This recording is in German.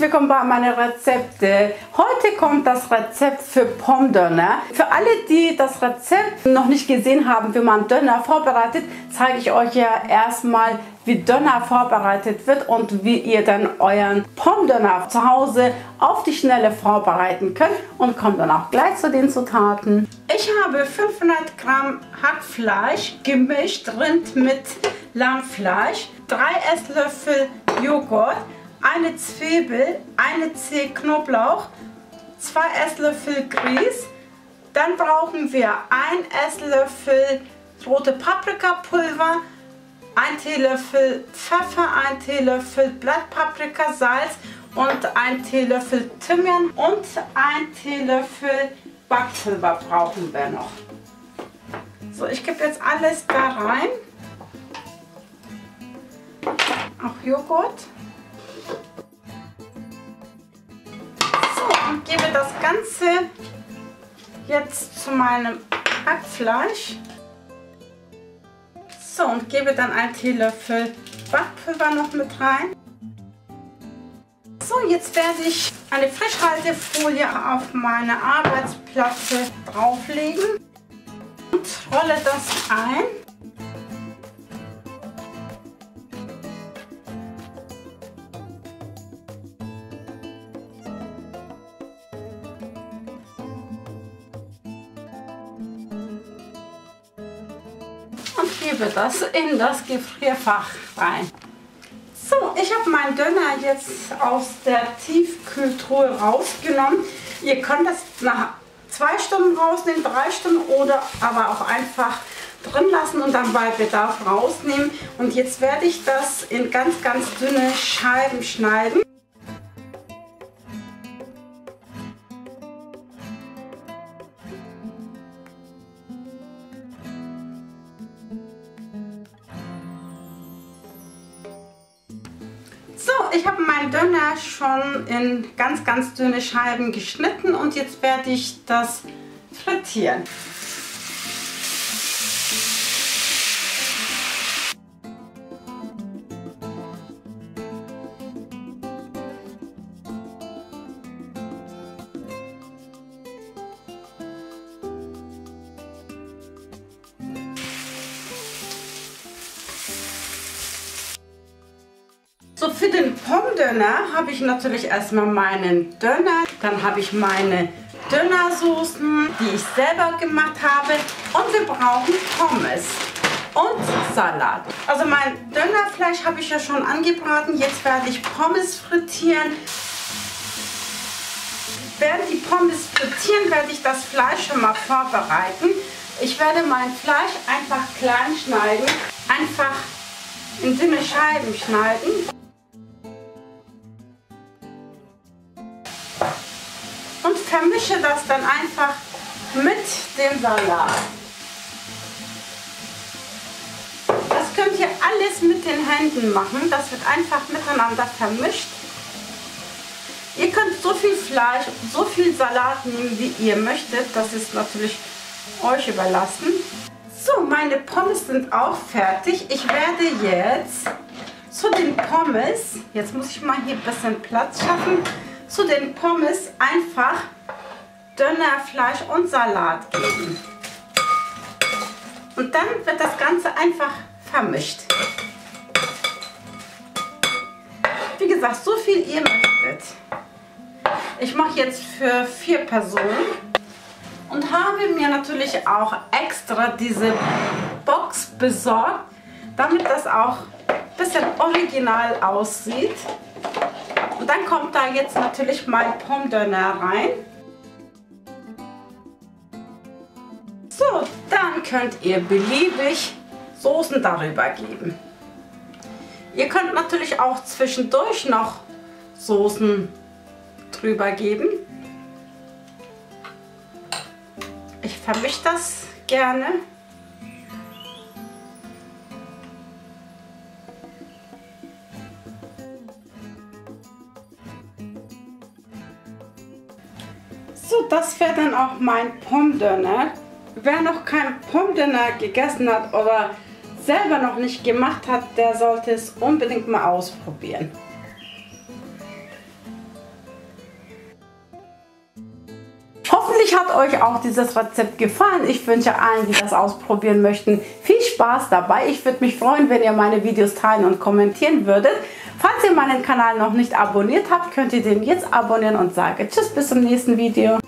herzlich willkommen bei meinen Rezepten. Heute kommt das Rezept für PomDöner. Für alle, die das Rezept noch nicht gesehen haben, wie man Döner vorbereitet, zeige ich euch ja erstmal, wie Döner vorbereitet wird und wie ihr dann euren PomDöner zu Hause auf die Schnelle vorbereiten könnt, und kommt dann auch gleich zu den Zutaten. Ich habe 500 Gramm Hackfleisch gemischt, Rind mit Lammfleisch, 3 Esslöffel Joghurt, eine Zwiebel, eine Zehe Knoblauch, 2 Esslöffel Grieß. Dann brauchen wir 1 Esslöffel rote Paprikapulver, 1 Teelöffel Pfeffer, 1 Teelöffel Blattpaprikasalz und 1 Teelöffel Thymian und 1 Teelöffel Backpulver brauchen wir noch. So, ich gebe jetzt alles da rein. Auch Joghurt. So, und gebe das Ganze jetzt zu meinem Hackfleisch. So, und gebe dann 1 Teelöffel Backpulver noch mit rein. So, jetzt werde ich eine Frischhaltefolie auf meine Arbeitsplatte drauflegen und rolle das ein. Und gebe das in das Gefrierfach rein. So, ich habe meinen Döner jetzt aus der Tiefkühltruhe rausgenommen. Ihr könnt das nach 2 Stunden rausnehmen, 3 Stunden oder aber auch einfach drin lassen und dann bei Bedarf rausnehmen. Und jetzt werde ich das in ganz, ganz dünne Scheiben schneiden. So, ich habe meinen Döner schon in ganz, ganz dünne Scheiben geschnitten und jetzt werde ich das frittieren. So, für den PomDöner habe ich natürlich erstmal meinen Döner, dann habe ich meine Dönersoßen, die ich selber gemacht habe, und wir brauchen Pommes und Salat. Also mein Dönerfleisch habe ich ja schon angebraten, jetzt werde ich Pommes frittieren. Während die Pommes frittieren, werde ich das Fleisch schon mal vorbereiten. Ich werde mein Fleisch einfach klein schneiden, einfach in dünne Scheiben schneiden. Und vermische das dann einfach mit dem Salat. Das könnt ihr alles mit den Händen machen. Das wird einfach miteinander vermischt. Ihr könnt so viel Fleisch, so viel Salat nehmen, wie ihr möchtet. Das ist natürlich euch überlassen. So, meine Pommes sind auch fertig. Ich werde jetzt zu den Pommes, jetzt muss ich mal hier ein bisschen Platz schaffen, zu den Pommes einfach Dönerfleisch und Salat geben. Und dann wird das Ganze einfach vermischt. Wie gesagt, so viel ihr möchtet. Ich mache jetzt für 4 Personen und habe mir natürlich auch extra diese Box besorgt, damit das auch ein bisschen original aussieht. Und dann kommt da jetzt natürlich mein PomDöner rein. So, dann könnt ihr beliebig Soßen darüber geben. Ihr könnt natürlich auch zwischendurch noch Soßen drüber geben. Ich vermische das gerne. So, das wäre dann auch mein PomDöner. Wer noch kein PomDöner gegessen hat oder selber noch nicht gemacht hat, der sollte es unbedingt mal ausprobieren. Hoffentlich hat euch auch dieses Rezept gefallen. Ich wünsche allen, die das ausprobieren möchten, viel Spaß dabei. Ich würde mich freuen, wenn ihr meine Videos teilen und kommentieren würdet. Falls ihr meinen Kanal noch nicht abonniert habt, könnt ihr den jetzt abonnieren und sage tschüss, bis zum nächsten Video.